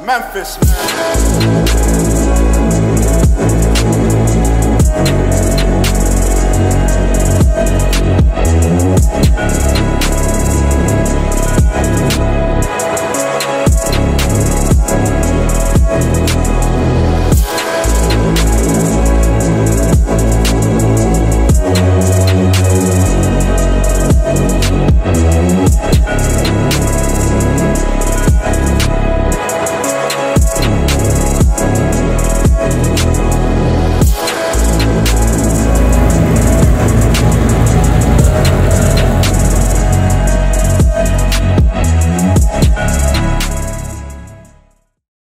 Memphis, man.